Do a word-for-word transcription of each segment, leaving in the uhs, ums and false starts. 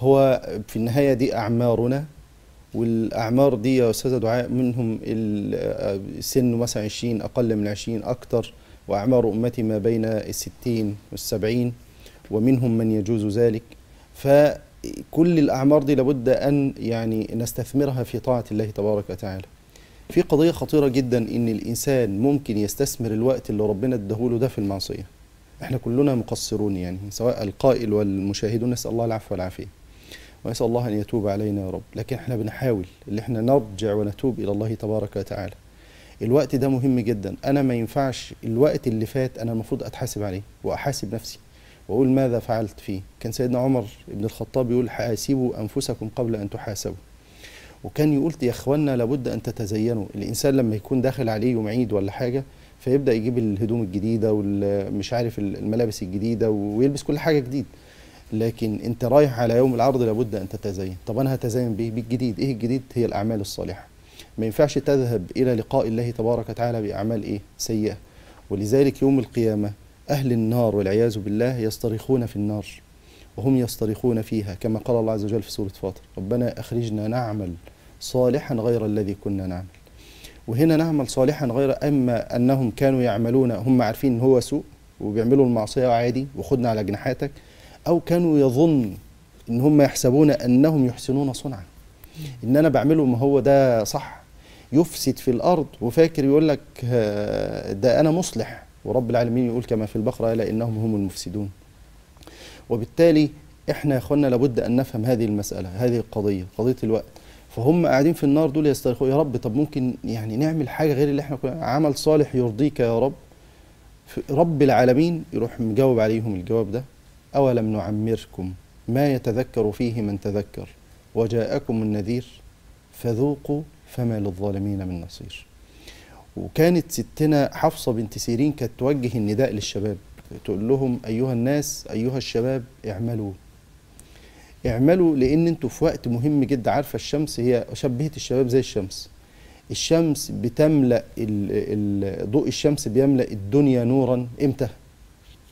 هو في النهاية دي أعمارنا، والأعمار دي يا أستاذة دعاء منهم السن مثلا عشرين، أقل من عشرين، أكتر، وأعمار أمتي ما بين الستين والسبعين ومنهم من يجوز ذلك. فكل الأعمار دي لابد أن يعني نستثمرها في طاعة الله تبارك وتعالى. في قضية خطيرة جدا إن الإنسان ممكن يستثمر الوقت اللي ربنا اداهوله ده في المعصية. احنا كلنا مقصرون يعني، سواء القائل والمشاهدون، نسأل الله العفو والعافية ونسأل الله أن يتوب علينا يا رب. لكن احنا بنحاول اللي احنا نرجع ونتوب إلى الله تبارك وتعالى. الوقت ده مهم جدا، أنا ما ينفعش الوقت اللي فات أنا المفروض أتحاسب عليه وأحاسب نفسي وأقول ماذا فعلت فيه. كان سيدنا عمر بن الخطاب يقول حاسبوا أنفسكم قبل أن تحاسبوا، وكان يقول يا إخوانا لابد أن تتزينوا. الإنسان لما يكون داخل عليه يوم عيد ولا حاجة فيبدأ يجيب الهدوم الجديدة ومش عارف الملابس الجديدة ويلبس كل حاجة جديد، لكن أنت رايح على يوم العرض لابد أن تتزين. طب أنا هتزين بيه؟ بالجديد. إيه الجديد؟ هي الأعمال الصالحة. ما ينفعش تذهب إلى لقاء الله تبارك وتعالى بأعمال إيه؟ سيئة. ولذلك يوم القيامة أهل النار والعياذ بالله يسترخون في النار وهم يسترخون فيها، كما قال الله عز وجل في سورة فاطر: ربنا أخرجنا نعمل صالحا غير الذي كنا نعمل. وهنا نعمل صالحا غير، أما أنهم كانوا يعملون هم عارفين إن هو سوء وبيعملوا المعصية عادي وخدنا على جناحاتك، أو كانوا يظن إن هم يحسبون أنهم يحسنون صنعا، إن أنا بعمله ما هو ده صح، يفسد في الأرض وفاكر يقول لك ده أنا مصلح، ورب العالمين يقول كما في البقرة: ألا إنهم هم المفسدون. وبالتالي إحنا يا إخوانا لابد أن نفهم هذه المسألة، هذه القضية، قضية الوقت. فهم قاعدين في النار دول يسترخوا، يا رب طب ممكن يعني نعمل حاجة غير اللي إحنا كنا، عمل صالح يرضيك يا رب. رب العالمين يروح مجاوب عليهم الجواب ده: أولم نعمركم ما يتذكر فيه من تذكر وجاءكم النذير فذوقوا فما للظالمين من نصير. وكانت ستنا حفصة بنت سيرين كانت توجه النداء للشباب تقول لهم: أيها الناس، أيها الشباب، اعملوا اعملوا لأن انتوا في وقت مهم جدا. عارفة الشمس، هي شبهت الشباب زي الشمس. الشمس بتملأ، ضوء الشمس بيملأ الدنيا نورا امتى؟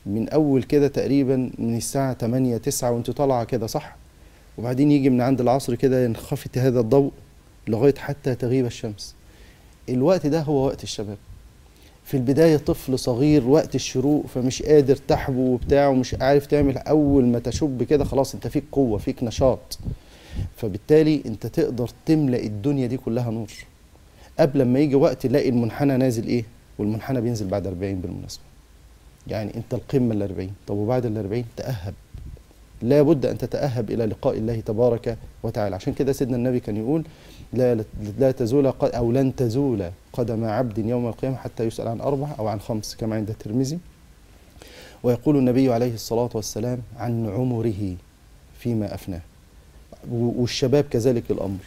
من أول كده تقريبا من الساعة تمانية تسعة وانت طالعة كده، صح؟ وبعدين يجي من عند العصر كده ينخفت هذا الضوء لغاية حتى تغيب الشمس. الوقت ده هو وقت الشباب. في البداية طفل صغير وقت الشروق فمش قادر تحبه وبتاع ومش عارف تعمل، أول ما تشب كده خلاص أنت فيك قوة، فيك نشاط، فبالتالي أنت تقدر تملأ الدنيا دي كلها نور. قبل ما يجي وقت تلاقي المنحنى نازل إيه؟ والمنحنى بينزل بعد أربعين بالمناسبة، يعني أنت القمة الأربعين. طب وبعد الأربعين؟ تأهب، لا بد أن تتأهب إلى لقاء الله تبارك وتعالى. عشان كده سيدنا النبي كان يقول: لا لا تزول أو لن تزول قدم عبد يوم القيامة حتى يسأل عن أربع أو عن خمس، كما عند الترمذي. ويقول النبي عليه الصلاة والسلام عن عمره فيما أفناه، والشباب كذلك الأمر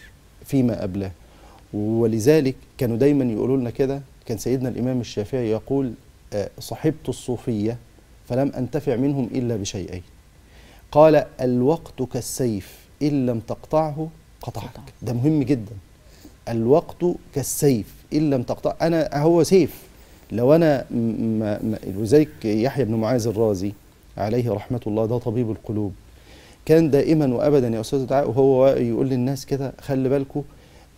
فيما أبلاه. ولذلك كانوا دايما يقولوا لنا كده، كان سيدنا الإمام الشافعي يقول: صحبت الصوفية فلم أنتفع منهم إلا بشيئين، قال: الوقت كالسيف إن لم تقطعه قطعك. ده مهم جدا، الوقت كالسيف إن لم تقطع. أنا هو سيف، لو أنا وزيك يحيى بن معاذ الرازي عليه رحمة الله، ده طبيب القلوب، كان دائما وأبدا يا أستاذ دعاء وهو يقول للناس كده: خلي بالكم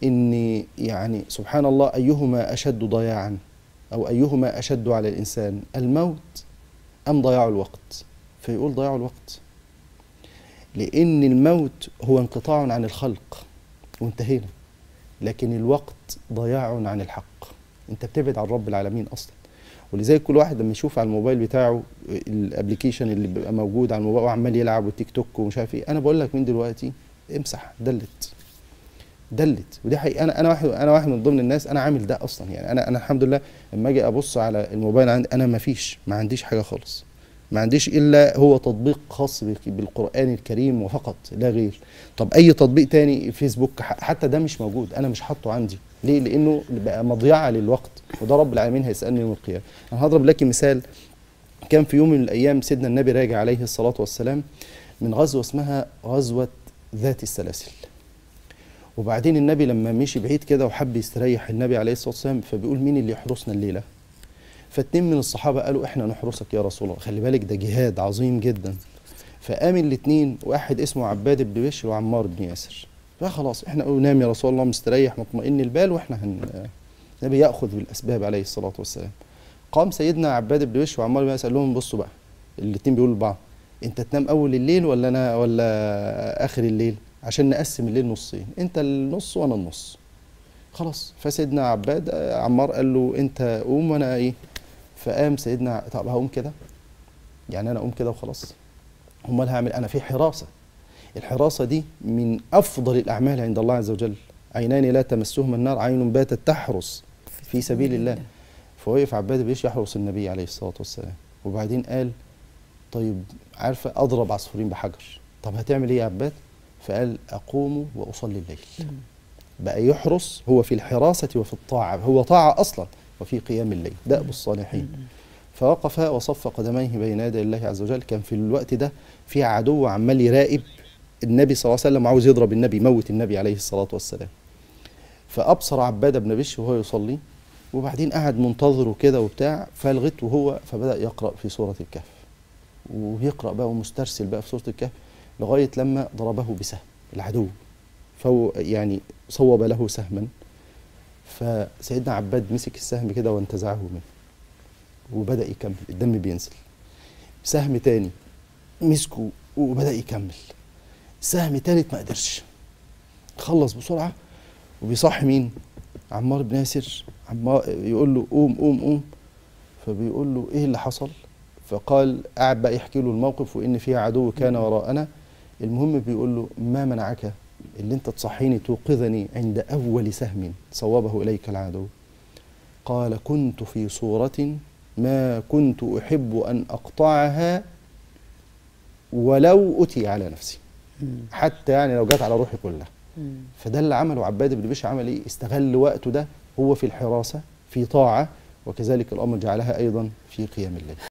إن يعني سبحان الله أيهما أشد ضياعا أو أيهما أشد على الإنسان، الموت أم ضياع الوقت؟ فيقول: ضياع الوقت، لأن الموت هو انقطاع عن الخلق وانتهينا، لكن الوقت ضياع عن الحق، أنت بتبعد عن رب العالمين أصلا. ولذلك كل واحد لما يشوف على الموبايل بتاعه الابلكيشن اللي بيبقى موجود على الموبايل وعمال يلعب والتيك توك ومش عارف إيه، أنا بقول لك من دلوقتي امسح، دلت دلت. ودي حقيقة أنا أنا واحد أنا واحد من ضمن الناس، أنا عامل ده أصلا يعني. أنا أنا الحمد لله لما أجي أبص على الموبايل عندي أنا ما فيش ما عنديش حاجة خالص، ما عنديش إلا هو تطبيق خاص بالقرآن الكريم وفقط لا غير. طب أي تطبيق تاني، فيسبوك حتى ده مش موجود، أنا مش حاطه عندي ليه؟ لأنه بقى مضيعة للوقت، وده رب العالمين هيسألني يوم القيامة. أنا هضرب لك مثال، كان في يوم من الأيام سيدنا النبي راجع عليه الصلاة والسلام من غزوة اسمها غزوة ذات السلاسل. وبعدين النبي لما مشي بعيد كده وحب يستريح النبي عليه الصلاة والسلام، فبيقول: مين اللي يحرسنا الليلة؟ فاتنين من الصحابة قالوا: احنا نحرسك يا رسول الله. خلي بالك ده جهاد عظيم جدا. فقام الاثنين، واحد اسمه عباد بن بشر وعمار بن ياسر. فخلاص احنا ننام يا رسول الله مستريح مطمئن البال، واحنا هن النبي ياخذ بالاسباب عليه الصلاه والسلام. قام سيدنا عباد بن بشر وعمار بن ياسر قال لهم بصوا بقى، الاثنين بيقولوا لبعض انت تنام اول الليل ولا انا ولا اخر الليل؟ عشان نقسم الليل نصين، انت النص وانا النص. خلاص فسيدنا عباد عمار قال له انت قوم وانا ايه؟ فقام سيدنا، طب هقوم كده؟ يعني انا اقوم كده وخلاص؟ امال هعمل انا في حراسه. الحراسه دي من افضل الاعمال عند الله عز وجل. عينان لا تمسهما النار عين باتت تحرس في سبيل الله. فوقف عباد بيش يحرس النبي عليه الصلاه والسلام، وبعدين قال طيب عارفه اضرب عصفورين بحجر، طب هتعمل ايه يا عباد؟ فقال اقوم واصلي الليل. بقى يحرس، هو في الحراسه وفي الطاعه، هو طاعه اصلا، وفي قيام الليل دأب الصالحين. فوقف وصف قدميه بين يدي الله عز وجل. كان في الوقت ده في عدو عمال يراقب النبي صلى الله عليه وسلم، عاوز يضرب النبي، موت النبي عليه الصلاة والسلام. فأبصر عبادة بن بشر وهو يصلي، وبعدين قعد منتظره كده وبتاع، فلغته هو، فبدأ يقرأ في سورة الكهف، ويقرأ بقى ومسترسل بقى في سورة الكهف لغاية لما ضربه بسهم العدو، فهو يعني صوب له سهما. فسيدنا عباد مسك السهم كده وانتزعه منه وبدأ يكمل، الدم بينزل. سهم تاني مسكه وبدأ يكمل. سهم تالت ما قدرش، خلص بسرعة وبيصحي مين؟ عمار بن ياسر. عمار يقول له قوم قوم قوم، فبيقول له ايه اللي حصل؟ فقال قعد بقى يحكي له الموقف وان فيه عدو كان وراءنا. المهم بيقول له ما منعك اللي انت تصحيني توقظني عند اول سهم صوابه اليك العدو؟ قال كنت في صورة ما كنت احب ان اقطعها ولو اتي على نفسي، حتى يعني لو جت على روحي كلها. فده اللي عمله عباد بن بشر. عمل ايه؟ استغل وقته ده، هو في الحراسه في طاعه، وكذلك الامر جعلها ايضا في قيام الليل.